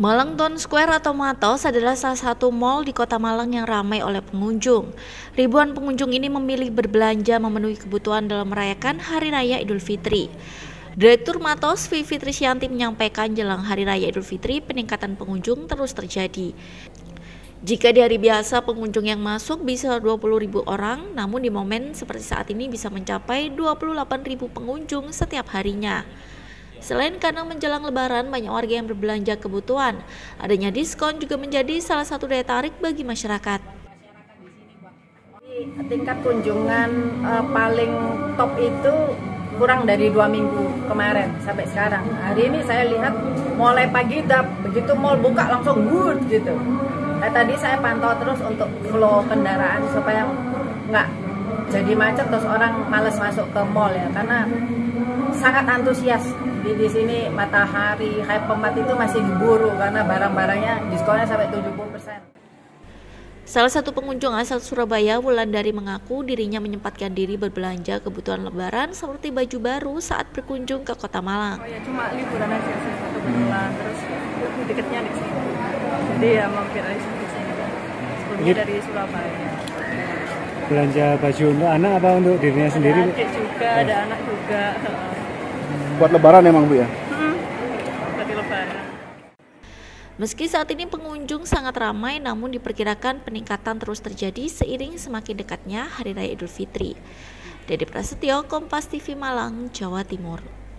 Malang Town Square atau Matos adalah salah satu mal di kota Malang yang ramai oleh pengunjung. Ribuan pengunjung ini memilih berbelanja memenuhi kebutuhan dalam merayakan Hari Raya Idul Fitri. Direktur Matos, Fifi Trisjanti, menyampaikan jelang Hari Raya Idul Fitri peningkatan pengunjung terus terjadi. Jika di hari biasa pengunjung yang masuk bisa 20.000 orang, namun di momen seperti saat ini bisa mencapai 28.000 pengunjung setiap harinya. Selain karena menjelang lebaran, banyak warga yang berbelanja kebutuhan. Adanya diskon juga menjadi salah satu daya tarik bagi masyarakat. Tingkat kunjungan paling top itu kurang dari 2 minggu kemarin sampai sekarang. Hari ini saya lihat mulai pagi begitu mal buka langsung good gitu. Tadi saya pantau terus untuk flow kendaraan supaya nggak jadi macet terus orang males masuk ke mal ya, karena sangat antusias. Di sini Matahari, Hypermart itu masih diburu karena barang-barangnya diskonnya sampai 70%. Salah satu pengunjung asal Surabaya, Wulandari, mengaku dirinya menyempatkan diri berbelanja kebutuhan lebaran seperti baju baru saat berkunjung ke kota Malang. Oh ya, cuma liburan aja sih, satu bulan, terus tiketnya di sini. Jadi ya mampir aja di sini. Sebelumnya dari Surabaya. Belanja baju untuk anak apa untuk dirinya sendiri? Ada juga, ada anak juga. Buat lebaran emang Bu ya? Buat lebaran. Meski saat ini pengunjung sangat ramai, namun diperkirakan peningkatan terus terjadi seiring semakin dekatnya Hari Raya Idul Fitri. Dedi Prasetyo, Kompas TV Malang, Jawa Timur.